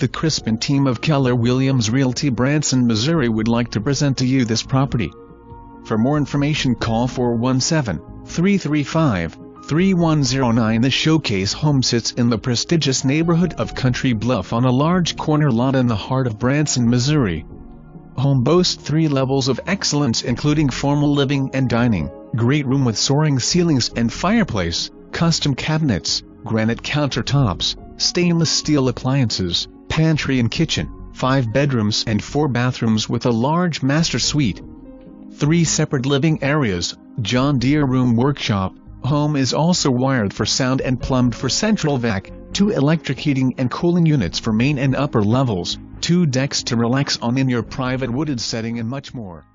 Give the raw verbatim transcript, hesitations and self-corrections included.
The Crispin team of Keller Williams Realty Branson, Missouri would like to present to you this property. For more information, call four one seven, three three five, three one zero nine. The showcase home sits in the prestigious neighborhood of Country Bluff on a large corner lot in the heart of Branson, Missouri. Home boasts three levels of excellence, including formal living and dining, great room with soaring ceilings and fireplace, custom cabinets, granite countertops, stainless steel appliances, pantry and kitchen, five bedrooms and four bathrooms with a large master suite. Three separate living areas, John Deere room workshop. Home is also wired for sound and plumbed for central vac, two electric heating and cooling units for main and upper levels, two decks to relax on in your private wooded setting, and much more.